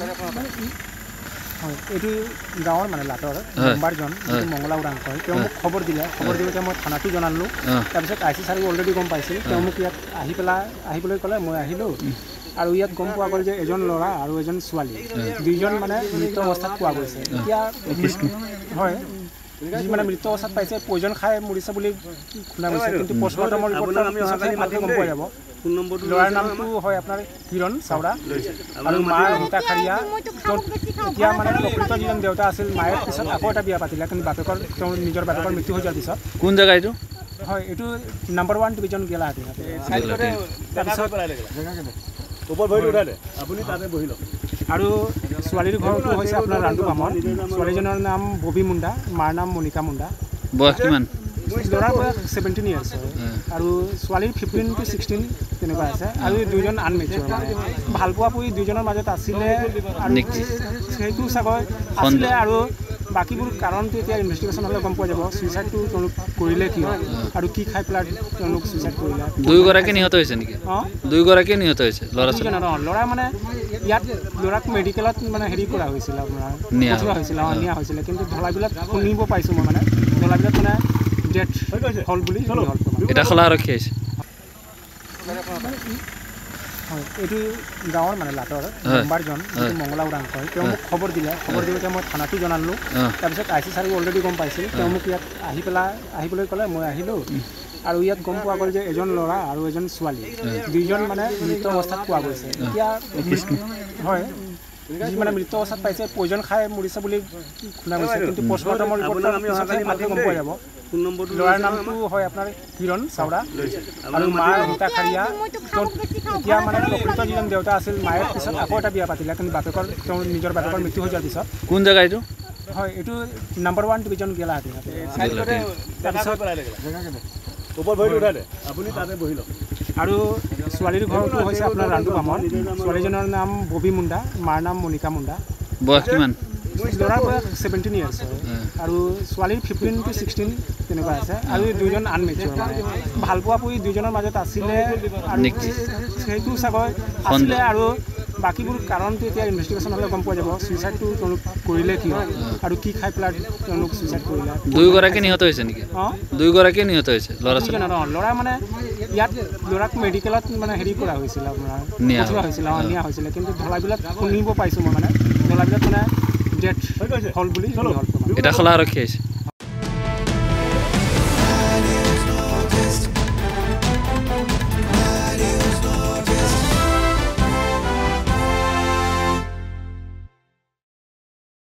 এইটো গাঁৱৰ মানে লাটৰ মেম্বাৰজন মংগলা উৰাং কয় তেওঁ মোক খবৰ দিলে খবৰ দিওঁতে তেওঁ মই থানাটো জনালোঁ তাৰপিছত আইচি ছাৰে অলৰেডি গম পাইছিল তেওঁ মোক ইয়াত আহিবলৈ ক'লে মই আহিলোঁ আৰু ইয়াত গম পোৱা গ'ল যে এজন ল'ৰা আৰু এজন ছোৱালী দুইজন মানে মৃত অৱস্থাত পোৱা গৈছে এতিয়া হয় মানে মৃত অৱস্থাত পাইছে পয়জন খাই মৰিছে বুলি শুনা গৈছে কিন্তু পষ্টমৰ্টমৰ ৰিপৰ্টত আমি অহাকালি মাটি গম পোৱা যাব ফোন নম্বৰটো ল'ৰাৰ নামটো হয় আপোনাৰ কিৰণ চাওৰা আৰু মা ৰীতা খাৰিয়া এতিয়া মানে প্ৰকৃত জীৱন দেউতা আছিল মায়ে পিছত আকৌ এটা বিয়া পাতিলে কিন্তু বাপেকৰ তেওঁৰ নিজৰ বাপেকৰ মৃত্যু হৈ যোৱাৰ পিছত কোন জেগা এইটো হয় এইটো নাম্বাৰ 1 ডিভিজন গেলাহাটী ওপৰ ভৰি উঠালে আপুনি তাতে বহি লওক আৰু ছোৱালীৰ ঘৰটো হৈছে আপোনাৰ ৰান্দু বামন ছোৱালীজনৰ নাম ববি মুণ্ডা মাৰ নাম মনিকা মুণ্ডা বয়স কিমান ল'ৰাৰ বয়স 17 ইয়াৰ্ছ আৰু ছোৱালীৰ 15 টু 16 তেনেকুৱা আছে আৰু দুজন আনমেচিয়ৰ ভালপোৱা পুই দুজনৰ মাজত আছিলে আৰু সেইটো চাগৈ আছিলে আৰু বাকীবোৰ কাৰণটো এতিয়া ইনভেষ্টিগেশ্যন হ'লে গম পোৱা যাব সুইচাইডটো তেওঁলোক কৰিলে কি হয় আৰু কি খাই পেলাই তেওঁলোক সুইচাইড কৰিলে দুয়োগৰাকী নিহত হৈছে নেকি দুয়োগৰাকী নিহত হৈছে ল'ৰা ল'ৰা মানে ইয়াত ল'ৰাক মেডিকেলত মানে হেৰি কৰা হৈছিল আপোনাৰ নিয়া হৈছিলে কিন্তু ধলাবিলাক শুনিব পাইছোঁ মই মানে ধলাবিলাক মানে ডেথ হ'ল বুলি এটা খোলা আৰক্ষী আহিছে এইটো গাঁৱৰ মানে লাটৰ মেম্বাৰজন মংগলা উৰাং কয় তেওঁ মোক খবৰ দিলে খবৰ দিওঁতে মই থানাটো জনালোঁ তাৰপিছত আইচি ছাৰে অলৰেডি গম পাইছিল তেওঁ মোক ইয়াত আহিবলৈ ক'লে মই আহিলোঁ আৰু ইয়াত গম পোৱা গ'ল যে এজন ল'ৰা আৰু এজন ছোৱালী দুইজন মানে মৃত অৱস্থাত পোৱা গৈছে এতিয়া হয় মানে মৃত অৱস্থাত পাইছে পয়জন খাই মৰিছে বুলি শুনা গৈছে কিন্তু পষ্টমৰ্টমৰ ৰিপৰ্টত আমি অহাকালি মাটি গম পোৱা যাব ফোন নম্বৰটো ল'ৰাৰ নামটো হয় আপোনাৰ কিৰণ চাওৰা আৰু মা ৰীতা খাৰিয়া এতিয়া মানে প্ৰকৃত জীৱন দেউতা আছিল মায়ে পিছত আকৌ এটা বিয়া পাতিলে কিন্তু বাপেকৰ তেওঁৰ নিজৰ বাপেকৰ মৃত্যু হৈ যোৱাৰ পিছত কোন জেগা এইটো হয় এইটো নাম্বাৰ 1 ডিভিজন গেলাহাটী তাৰপিছত ওপৰ ভৰি উঠালে আপুনি তাতে বহি লওক আৰু ছোৱালীৰ ঘৰটো হৈছে আপোনাৰ ৰান্দু বামন ছোৱালীজনৰ নাম ববি মুণ্ডা মাৰ নাম মনিকা মুণ্ডা বয়স কিমান ল'ৰাৰ বয়স 17 ইয়াৰ্ছ আৰু ছোৱালীৰ 15 টু 16 তেনেকুৱা আছে আৰু দুজন আনমেচিয়ৰ ভালপোৱা পুই দুজনৰ মাজত আছিলে আৰু সেইটো চাগৈ আছিলে আৰু বাকীবোৰ কাৰণটো এতিয়া ইনভেষ্টিগেশ্যন হ'লে গম পোৱা যাব সুইচাইডটো তেওঁলোক কৰিলে কি হয় আৰু কি খাই পেলাই তেওঁলোক সুইচাইড কৰিলে দুয়োগৰাকী নিহত হৈছে নেকি দুয়োগৰাকী নিহত হৈছে ল'ৰা মানে ইয়াত ল'ৰাক মেডিকেলত মানে হেৰি কৰা হৈছিল আপোনাৰ নিয়া হৈছিলে কিন্তু ধলাবিলাক শুনিব পাইছোঁ মই মানে ধলাবিলাক মানে ডেথ হ'ল বুলি এটা খোলা আৰক্ষী আহিছে